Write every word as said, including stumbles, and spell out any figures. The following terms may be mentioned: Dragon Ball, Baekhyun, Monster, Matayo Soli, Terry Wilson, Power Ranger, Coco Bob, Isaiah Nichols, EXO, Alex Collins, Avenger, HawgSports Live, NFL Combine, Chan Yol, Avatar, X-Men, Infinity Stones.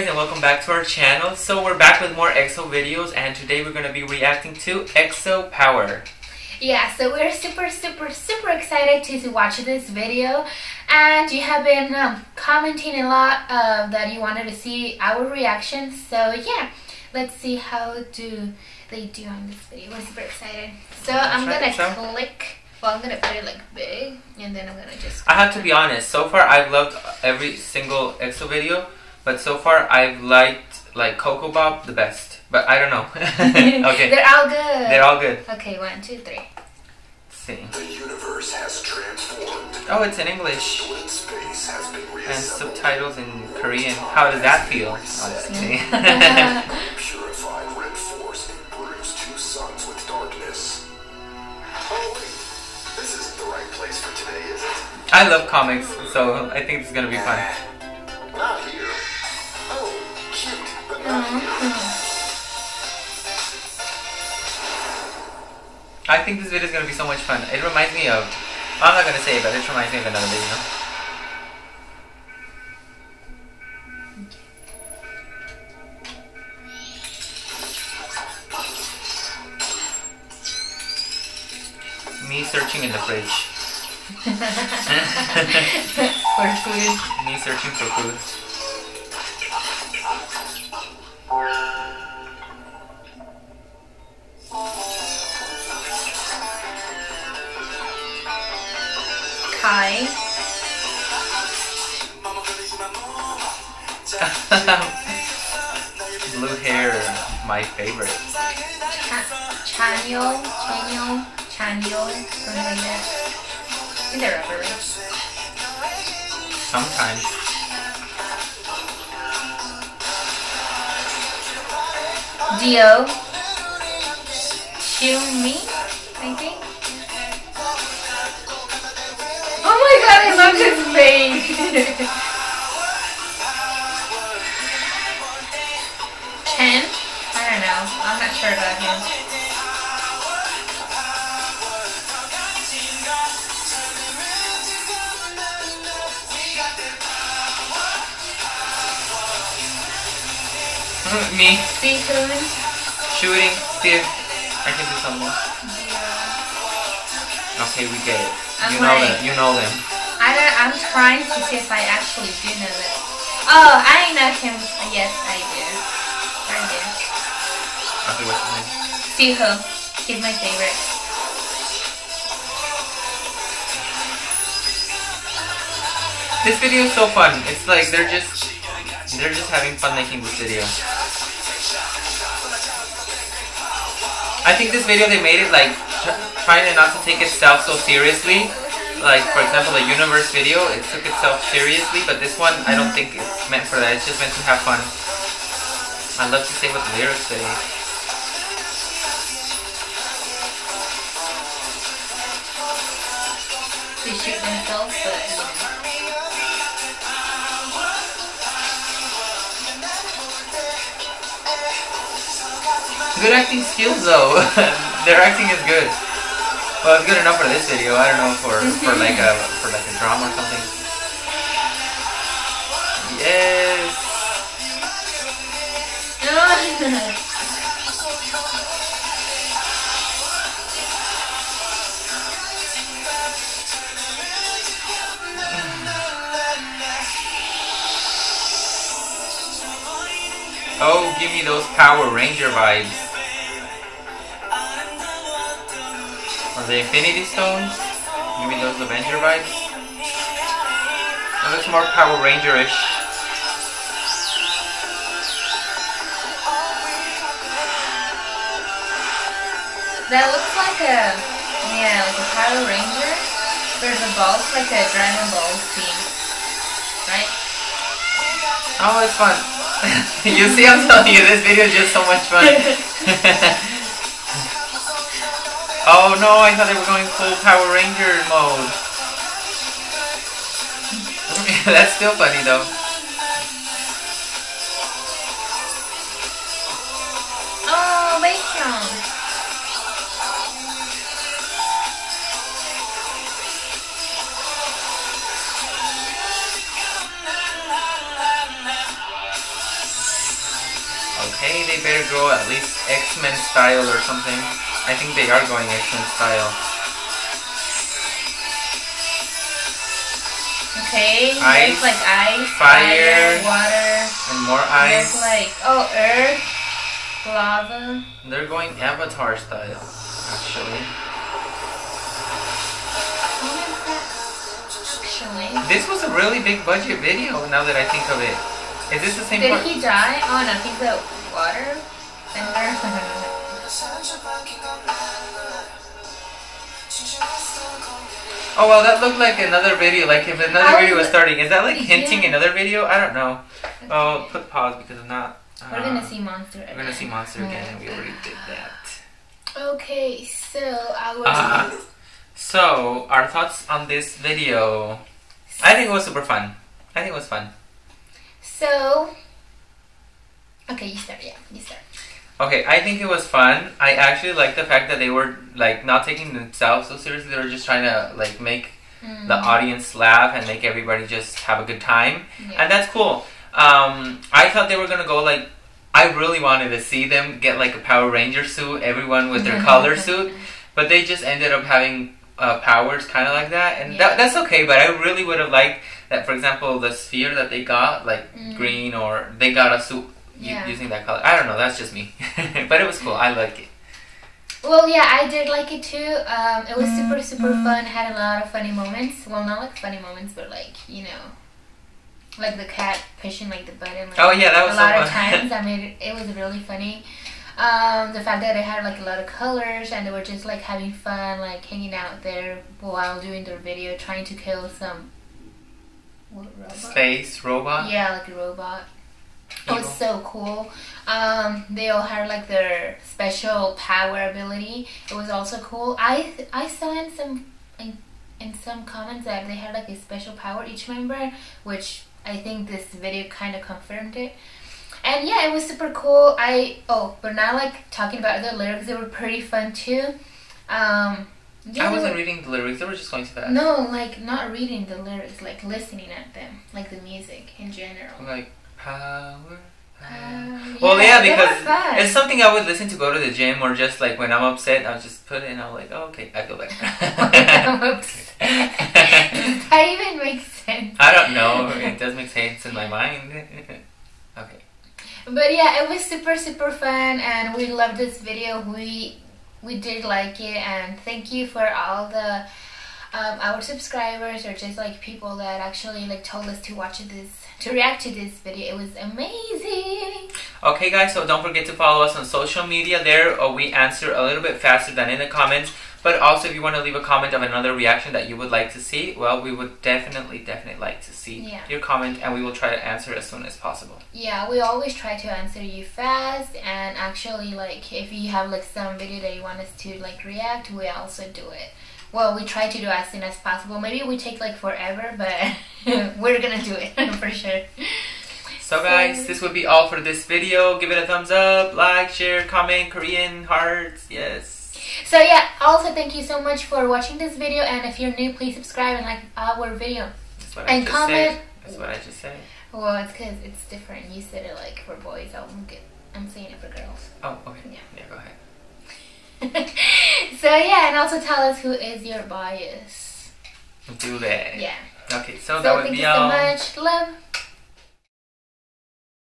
guys, and welcome back to our channel. So we're back with more EXO videos, and today we're going to be reacting to EXO Power. Yeah, so we're super super super excited to, to watch this video, and you have been um, commenting a lot uh, that you wanted to see our reaction. So yeah, let's see how do they do on this video. We're super excited. So That's I'm right, gonna so. click. Well, I'm gonna put it like big, and then I'm gonna just. I have to be honest. So far, I've loved every single EXO video, but so far I've liked like Coco Bob the best. But I don't know. Okay. They're all good. They're all good. Okay, one, two, three. Let's see. The universe has transformed. Oh, it's in English. Space has been and subtitles in Korean. How does that feel? Honestly. Purified red force improves two suns with darkness. This isn't the right place for today, is it? I love comics, so I think it's gonna be fun. Not here. Oh, cute, but not mm-hmm. here. I think this video is gonna be so much fun. It reminds me of. I'm not gonna say it, but it reminds me of another video. Me searching in the fridge. For food. Me searching for food. Kai. Blue hair, my favorite. Chan Yol, Chan Yol. Chan Yol, something like that. I think they're rubbery. Sometimes. Dio. Shumi, I think. Oh my god, I love his face! Chen? I don't know. I'm not sure about him. Me. Speaking. Shooting. Fear. I can do something. Yeah. Okay, we get it. I'm you know like, them. You know them. I don't, I'm trying to see if I actually do know them. Oh, I know him. Yes, I do. I do. Okay, what's his name? Siho. He's my favorite. This video is so fun. It's like they're just they're just having fun making this video. I think this video they made it like tr trying not to take itself so seriously. Like for example the universe video, it took itself seriously, but this one I don't think it's meant for that. It's just meant to have fun. I love to say what the lyrics say. They shoot themselves, but good acting skills though. Their acting is good. Well, it's good enough for this video. I don't know for for like a for like a drama or something. Yes. Oh, give me those Power Ranger vibes. Or the Infinity Stones? Give me those Avenger vibes. It looks more Power Ranger-ish. That looks like a, yeah, like a Power Ranger. There's a ball, it's like a Dragon Ball theme, right? Oh, it's fun. You see, I'm telling you, this video is just so much fun. Oh no, I thought they were going full Power Ranger mode. That's still funny though. Oh, Baekhyun. better go at least X-Men style or something. I think they are going X-Men style. Okay, ice, there's like ice, fire, fire, water, and more ice. There's like, oh, earth, lava. They're going Avatar style, actually. Actually. This was a really big budget video, now that I think of it. Is this the same Did part? He die? Oh no, he's the water and earth. Oh well, that looked like another video, like if another video was starting. Is that like hinting yeah. another video? I don't know. Okay. Oh, put pause because I'm not... Uh, we're gonna see Monster again. We're gonna see Monster yeah. again, and we already did that. Okay, so I was... Uh, so, our thoughts on this video. I think it was super fun. I think it was fun. So... Okay, you start, yeah, you start. Okay, I think it was fun. I actually like the fact that they were like not taking themselves so seriously. They were just trying to like make mm. the audience laugh and make everybody just have a good time, yeah. and that's cool. Um, I thought they were gonna go like I really wanted to see them get like a Power Ranger suit, everyone with their color suit, but they just ended up having uh, powers kind of like that, and yeah. that, that's okay. But I really would have liked that, for example, the sphere that they got, like mm. green, or they got a suit. Yeah. Using that color. I don't know, that's just me. But it was cool, I like it. Well, yeah, I did like it too. Um, it was super, super fun, had a lot of funny moments. Well, not like funny moments, but like, you know, like the cat pushing like the button. Like, oh yeah, that was a so lot fun. of times. I mean, it, it was really funny. Um, the fact that they had like a lot of colors and they were just like having fun, like hanging out there while doing their video, trying to kill some... What, robot? Space robot? Yeah, like a robot. It was so cool. Um, they all had like their special power ability. It was also cool. I I saw in some in, in some comments that they had like a special power each member, which I think this video kind of confirmed it. And yeah, it was super cool. I oh, but now like talking about the lyrics, they were pretty fun too. Um, yeah, I wasn't were, reading the lyrics. They were just going to that. No, like not reading the lyrics, like listening at them, like the music in general. Like. Power, power. Uh, well, yeah, yeah because it's something I would listen to go to the gym or just like when I'm upset, I'll just put it and I'm like, oh, okay, I feel better. I'm upset. Does that even make sense? I don't know. It does make sense in my mind. Okay. But yeah, it was super, super fun and we loved this video. We, we did like it and thank you for all the... Um, our subscribers or just like people that actually like told us to watch this, to react to this video. It was amazing. Okay guys, so don't forget to follow us on social media. There uh, we answer a little bit faster than in the comments. But also if you want to leave a comment of another reaction that you would like to see, well, we would definitely, definitely like to see yeah. your comment and we will try to answer as soon as possible. Yeah, we always try to answer you fast and actually like if you have like some video that you want us to like react, we also do it. Well, we try to do as soon as possible. Maybe we take like forever, but we're gonna do it for sure. So guys, this would be all for this video. Give it a thumbs up, like, share, comment, Korean hearts, yes. So yeah, also thank you so much for watching this video. And if you're new, please subscribe and like our video. That's what I and just comment. Said. That's what I just said. Well, it's because it's different. You said it like for boys. I'm, good. I'm saying it for girls. Oh, okay. Yeah, yeah go ahead. So yeah, and also tell us who is your bias. Do that. Yeah. Okay, so, so that would be all. Thank you so much. Love.